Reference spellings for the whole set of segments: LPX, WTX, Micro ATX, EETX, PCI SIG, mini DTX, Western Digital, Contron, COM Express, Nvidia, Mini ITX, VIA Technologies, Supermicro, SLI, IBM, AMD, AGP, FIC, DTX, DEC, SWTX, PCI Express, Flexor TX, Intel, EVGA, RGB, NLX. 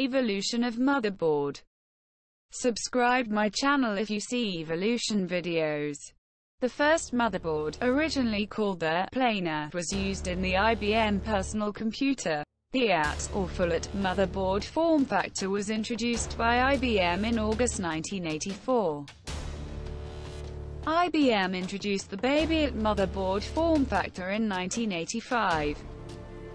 Evolution of motherboard. Subscribe my channel if you see evolution videos. The first motherboard, originally called the planar, was used in the IBM personal computer. The AT, or fullet, motherboard form factor was introduced by IBM in August 1984. IBM introduced the Baby AT motherboard form factor in 1985.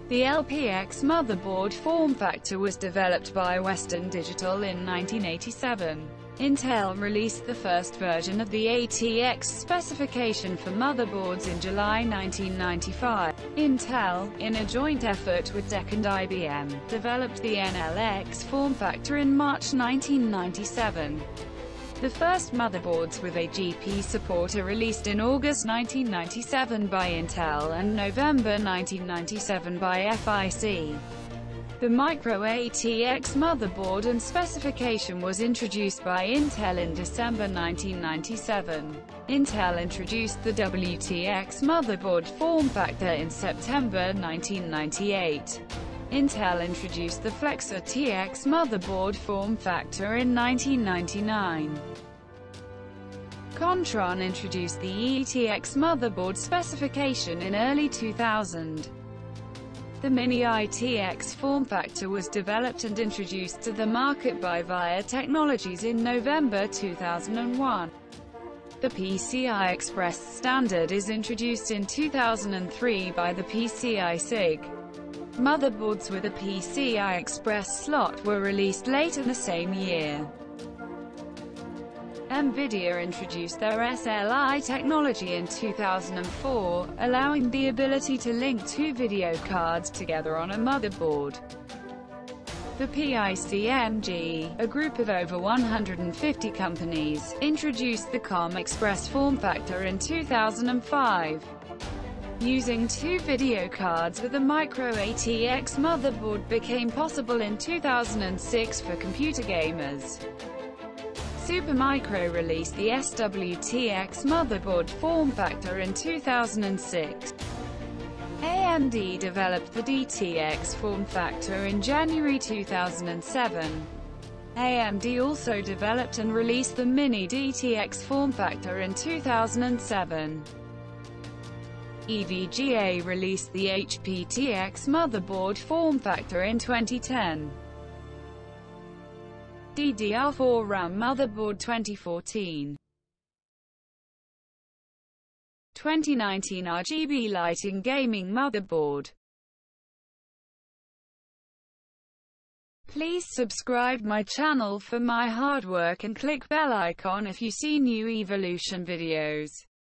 The LPX motherboard form factor was developed by Western Digital in 1987. Intel released the first version of the ATX specification for motherboards in July 1995. Intel, in a joint effort with DEC and IBM, developed the NLX form factor in March 1997. The first motherboards with AGP support are released in August 1997 by Intel and November 1997 by FIC. The Micro ATX motherboard and specification was introduced by Intel in December 1997. Intel introduced the WTX motherboard form factor in September 1998. Intel introduced the Flexor TX motherboard form factor in 1999. Contron introduced the EETX motherboard specification in early 2000. The Mini ITX form factor was developed and introduced to the market by VIA Technologies in November 2001. The PCI Express standard is introduced in 2003 by the PCI SIG. Motherboards with a PCI Express slot were released later the same year. Nvidia introduced their SLI technology in 2004, allowing the ability to link two video cards together on a motherboard. The PICMG, a group of over 150 companies, introduced the COM Express form factor in 2005. Using two video cards with a Micro ATX motherboard became possible in 2006 for computer gamers. Supermicro released the SWTX motherboard form factor in 2006. AMD developed the DTX form factor in January 2007. AMD also developed and released the Mini DTX form factor in 2007. EVGA released the HPTX motherboard form factor in 2010. DDR4 RAM motherboard 2014. 2019 RGB lighting gaming motherboard. Please subscribe my channel for my hard work and click bell icon if you see new evolution videos.